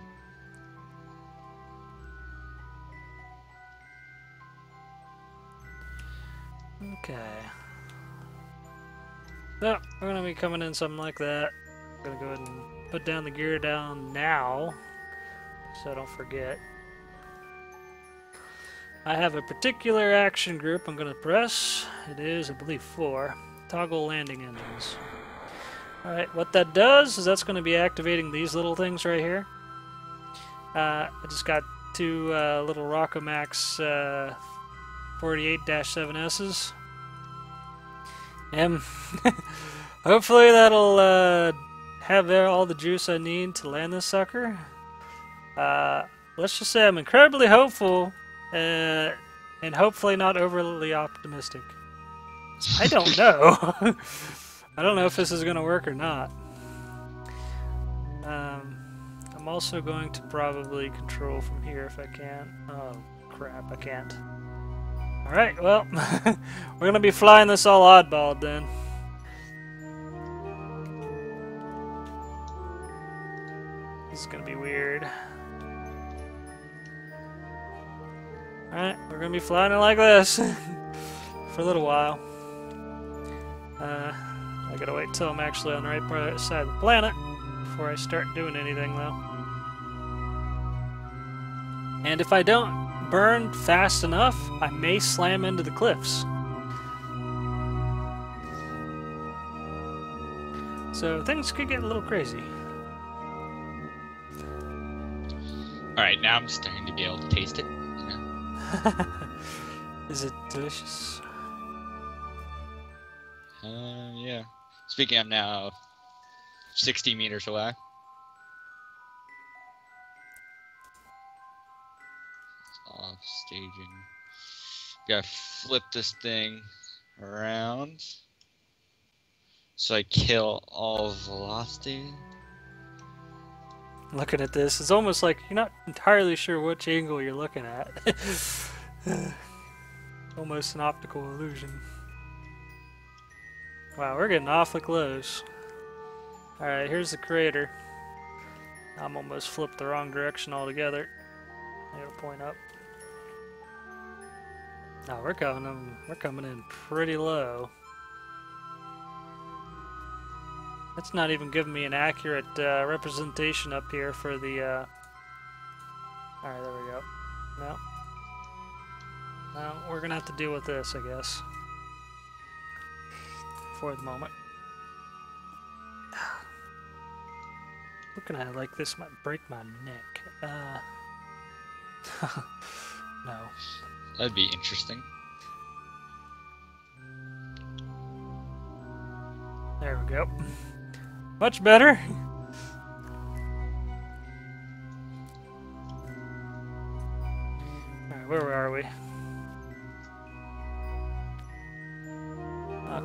Okay. So, we're gonna be coming in something like that. I'm gonna go ahead and... put down the gear down now, so I don't forget. I have a particular action group I'm going to press. It is, I believe, 4. Toggle landing engines. Alright, what that does is that's going to be activating these little things right here. I just got 2 little Rockamax 48-7S's. Hopefully that'll... have all the juice I need to land this sucker. Let's just say I'm incredibly hopeful and hopefully not overly optimistic. I don't know. I don't know if this is going to work or not. I'm also going to probably control from here if I can. Oh crap, I can't. Alright, well, we're going to be flying this all oddballed then. This is gonna be weird. Alright, we're gonna be flying it like this for a little while. I gotta wait till I'm actually on the right side of the planet before I start doing anything though. And if I don't burn fast enough, I may slam into the cliffs. So things could get a little crazy. Alright, now I'm starting to be able to taste it. Yeah. Is it delicious? Yeah. Speaking of now, 60 meters away. It's off staging. Gotta flip this thing around so I kill all velocity. Looking at this, it's almost like you're not entirely sure which angle you're looking at. Almost an optical illusion. Wow, we're getting awfully close. Alright, here's the crater. I'm almost flipped the wrong direction altogether. It'll point up. Now we're coming in pretty low. That's not even giving me an accurate representation up here for the... Alright, there we go. No. No, we're going to have to deal with this, I guess. For the moment. Looking at it like this might break my neck. No. That'd be interesting. There we go. Much better. Alright, where are we?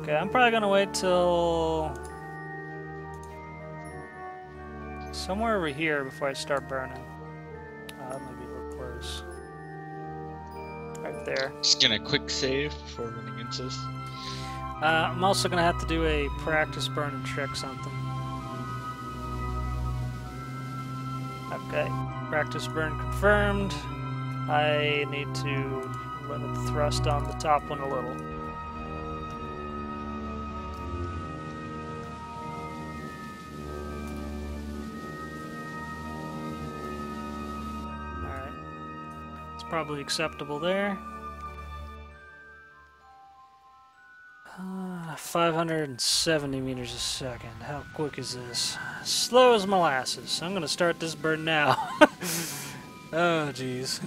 Okay, I'm probably gonna wait till somewhere over here before I start burning. That might be a little close. Right there. Just gonna quick save before running into this. I'm also going to have to do a practice burn and trick something. Okay, practice burn confirmed. I need to going to thrust on the top one a little. Alright. It's probably acceptable there. 570 meters a second. How quick is this? Slow as molasses. I'm going to start this bird now. Oh, jeez.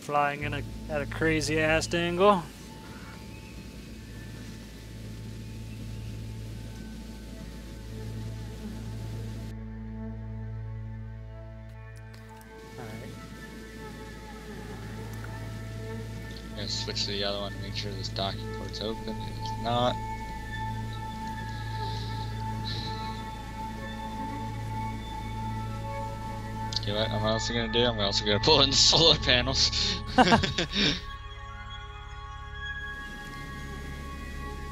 Flying in at a crazy-ass angle. Switch to the other one, make sure this docking port's open. It's not. You know what I'm also gonna do? I'm also gonna pull in the solar panels.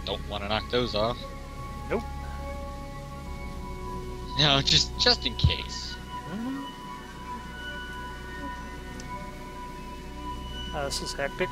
Don't wanna knock those off. Nope. No, just in case. Mm-hmm. Oh, this is hectic.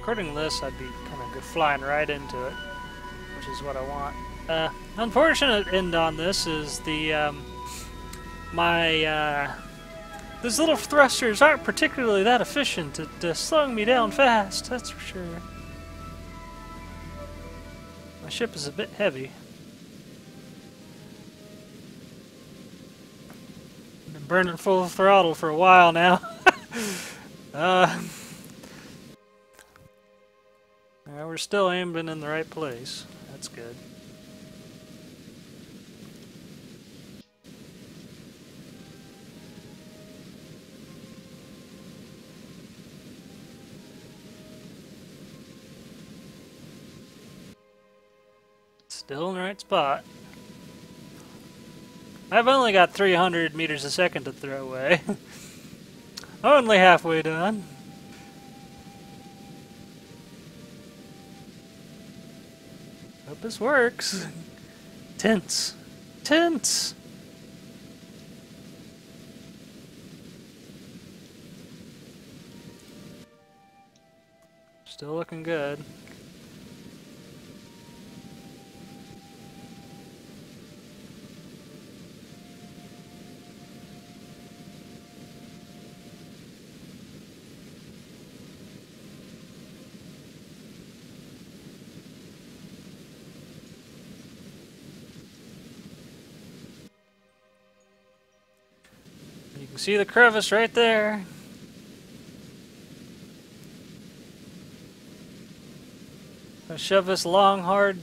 According to this, I'd be kind of flying right into it, which is what I want. Unfortunate end on this is the those little thrusters aren't particularly that efficient at slowing me down fast. That's for sure. My ship is a bit heavy. I've been burning full throttle for a while now. We're still aiming in the right place. That's good. Still in the right spot. I've only got 300 meters a second to throw away. Only halfway done. Hope this works. Tense. Tense! Still looking good. See the crevice right there. I shove this long, hard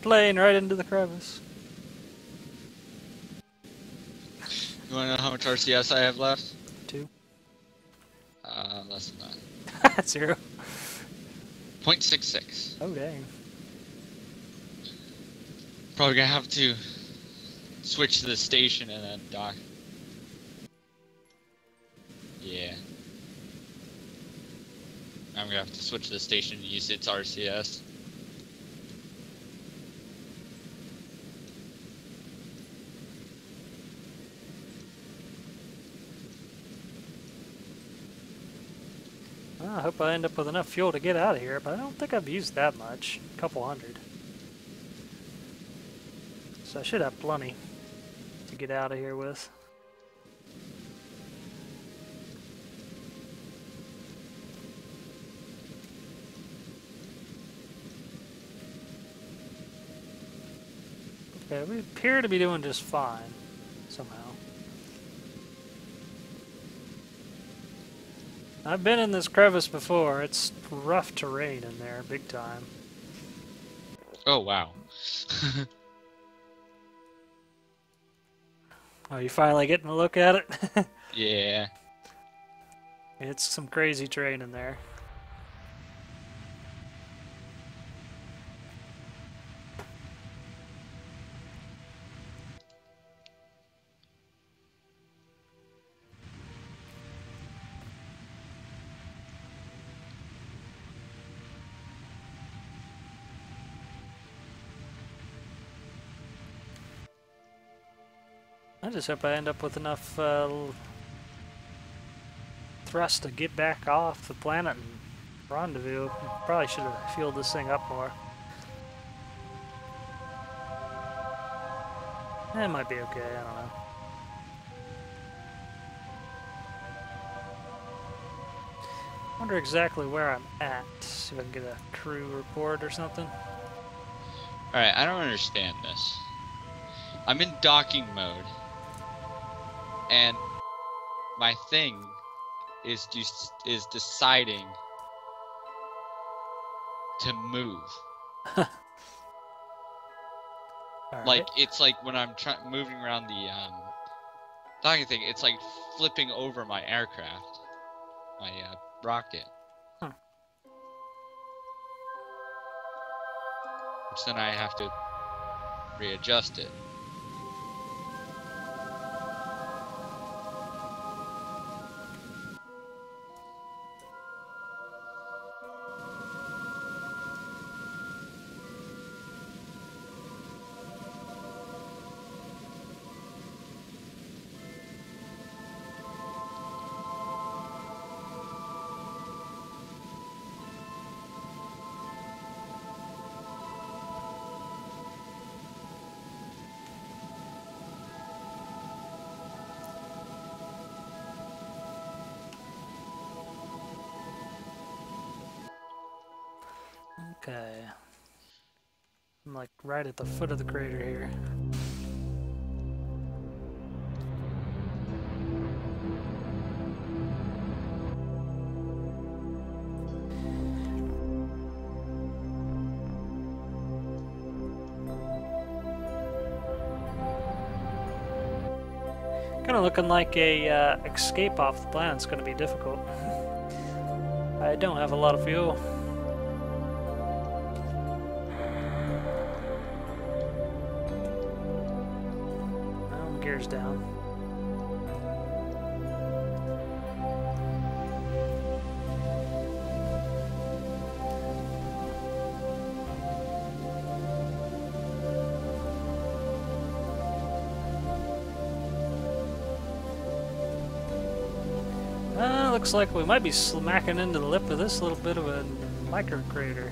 plane right into the crevice. You want to know how much RCS I have left? 2. Less than that. 0. 0.66. Oh dang. Probably gonna have to switch to the station and then dock. Yeah. I'm gonna have to switch to the station and use its RCS. Well, I hope I end up with enough fuel to get out of here, but I don't think I've used that much. A couple hundred. So I should have plenty to get out of here with. Okay, we appear to be doing just fine, somehow. I've been in this crevice before. It's rough terrain in there, big time. Oh, wow. Oh, you finally getting a look at it? Yeah. It's some crazy terrain in there. I just hope I end up with enough thrust to get back off the planet and rendezvous. Probably should have fueled this thing up more. It might be okay, I don't know. I wonder exactly where I'm at. See if I can get a crew report or something. Alright, I don't understand this. I'm in docking mode. And my thing is deciding to move. Like, right. It's like when I'm moving around the docking thing, it's like flipping over my aircraft, my rocket. Huh. Which then I have to readjust it. Okay, I'm like right at the foot of the crater here. Kind of looking like a escape off the planet's going to be difficult. I don't have a lot of fuel. Down. Looks like we might be smacking into the lip of this little bit of a micro crater.